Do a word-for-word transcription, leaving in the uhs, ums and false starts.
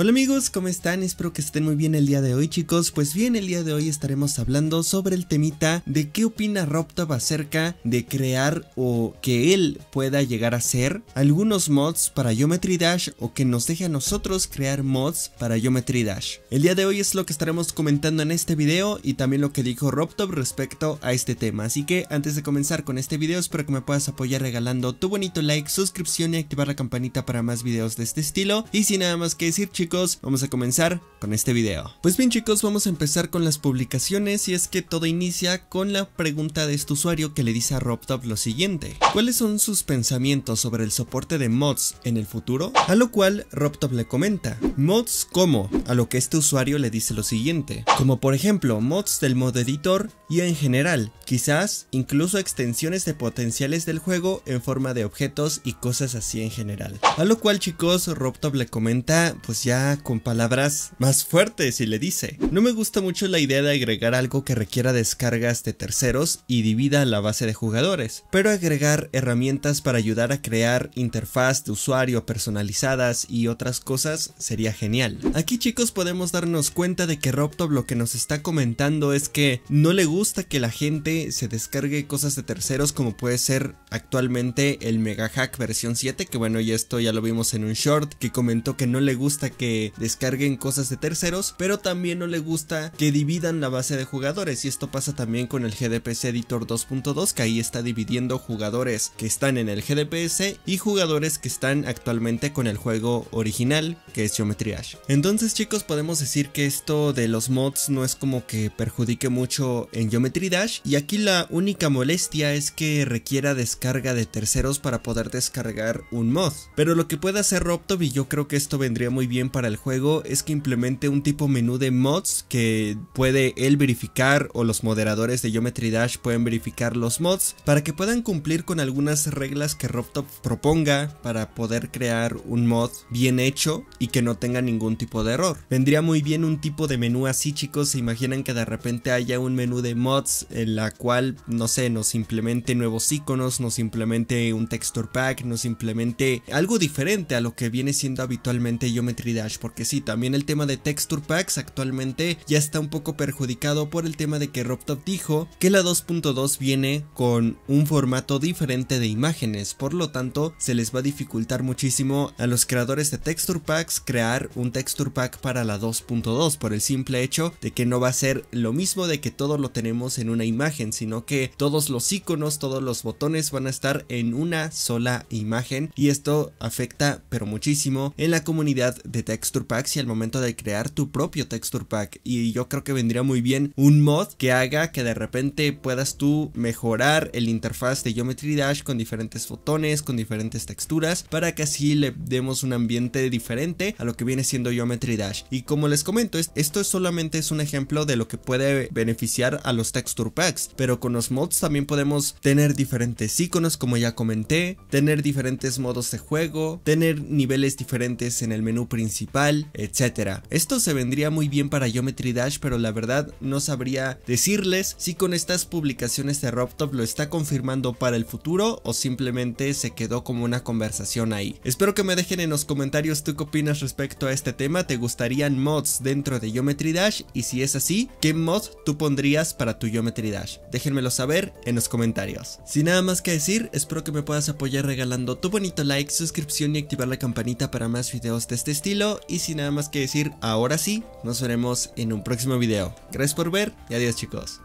Hola amigos, ¿cómo están? Espero que estén muy bien el día de hoy, chicos. Pues bien, el día de hoy estaremos hablando sobre el temita de qué opina RobTop acerca de crear o que él pueda llegar a hacer algunos mods para Geometry Dash o que nos deje a nosotros crear mods para Geometry Dash. El día de hoy es lo que estaremos comentando en este video y también lo que dijo RobTop respecto a este tema. Así que antes de comenzar con este video, espero que me puedas apoyar regalando tu bonito like, suscripción y activar la campanita para más videos de este estilo. Y sin nada más que decir, chicos, vamos a comenzar con este video. Pues bien, chicos, vamos a empezar con las publicaciones, y es que todo inicia con la pregunta de este usuario que le dice a RobTop lo siguiente: ¿cuáles son sus pensamientos sobre el soporte de mods en el futuro? A lo cual RobTop le comenta: ¿mods cómo? A lo que este usuario le dice lo siguiente: como por ejemplo mods del mod editor y en general, quizás incluso extensiones de potenciales del juego en forma de objetos y cosas así en general. A lo cual, chicos, RobTop le comenta pues ya con palabras más fuertes y le dice: no me gusta mucho la idea de agregar algo que requiera descargas de terceros y divida la base de jugadores, pero agregar herramientas para ayudar a crear interfaz de usuario personalizadas y otras cosas sería genial. Aquí, chicos, podemos darnos cuenta de que RobTop lo que nos está comentando es que no le gusta que la gente se descargue cosas de terceros, como puede ser actualmente el Mega Hack versión siete, que bueno, y esto ya lo vimos en un short, que comentó que no le gusta que descarguen cosas de terceros, pero también no le gusta que dividan la base de jugadores, y esto pasa también con el G D P S Editor dos punto dos, que ahí está dividiendo jugadores que están en el G D P S y jugadores que están actualmente con el juego original, que es Geometry Dash. Entonces, chicos, podemos decir que esto de los mods no es como que perjudique mucho en Geometry Dash, y aquí la única molestia es que requiera descarga de terceros para poder descargar un mod. Pero lo que puede hacer RobTop, y yo creo que esto vendría muy bien para para el juego, es que implemente un tipo menú de mods que puede él verificar, o los moderadores de Geometry Dash pueden verificar los mods para que puedan cumplir con algunas reglas que RobTop proponga para poder crear un mod bien hecho y que no tenga ningún tipo de error. Vendría muy bien un tipo de menú así, chicos. Se imaginan que de repente haya un menú de mods en la cual, no sé, nos implemente nuevos iconos, nos implemente un texture pack, nos implemente algo diferente a lo que viene siendo habitualmente Geometry Dash. Porque sí, también el tema de texture packs actualmente ya está un poco perjudicado por el tema de que RobTop dijo que la dos punto dos viene con un formato diferente de imágenes, por lo tanto se les va a dificultar muchísimo a los creadores de texture packs crear un texture pack para la dos punto dos, por el simple hecho de que no va a ser lo mismo de que todo lo tenemos en una imagen, sino que todos los iconos, todos los botones van a estar en una sola imagen, y esto afecta pero muchísimo en la comunidad de texture texture packs y al momento de crear tu propio texture pack. Y yo creo que vendría muy bien un mod que haga que de repente puedas tú mejorar el interfaz de Geometry Dash con diferentes botones, con diferentes texturas, para que así le demos un ambiente diferente a lo que viene siendo Geometry Dash. Y como les comento, esto solamente es un ejemplo de lo que puede beneficiar a los texture packs, pero con los mods también podemos tener diferentes iconos, como ya comenté, tener diferentes modos de juego, tener niveles diferentes en el menú principal, etcétera. Esto se vendría muy bien para Geometry Dash, pero la verdad no sabría decirles si con estas publicaciones de RobTop lo está confirmando para el futuro o simplemente se quedó como una conversación ahí. Espero que me dejen en los comentarios tú qué opinas respecto a este tema. ¿Te gustarían mods dentro de Geometry Dash? Y si es así, ¿qué mod tú pondrías para tu Geometry Dash? Déjenmelo saber en los comentarios. Sin nada más que decir, espero que me puedas apoyar regalando tu bonito like, suscripción y activar la campanita para más videos de este estilo. Y sin nada más que decir, ahora sí, nos veremos en un próximo video. Gracias por ver y adiós, chicos.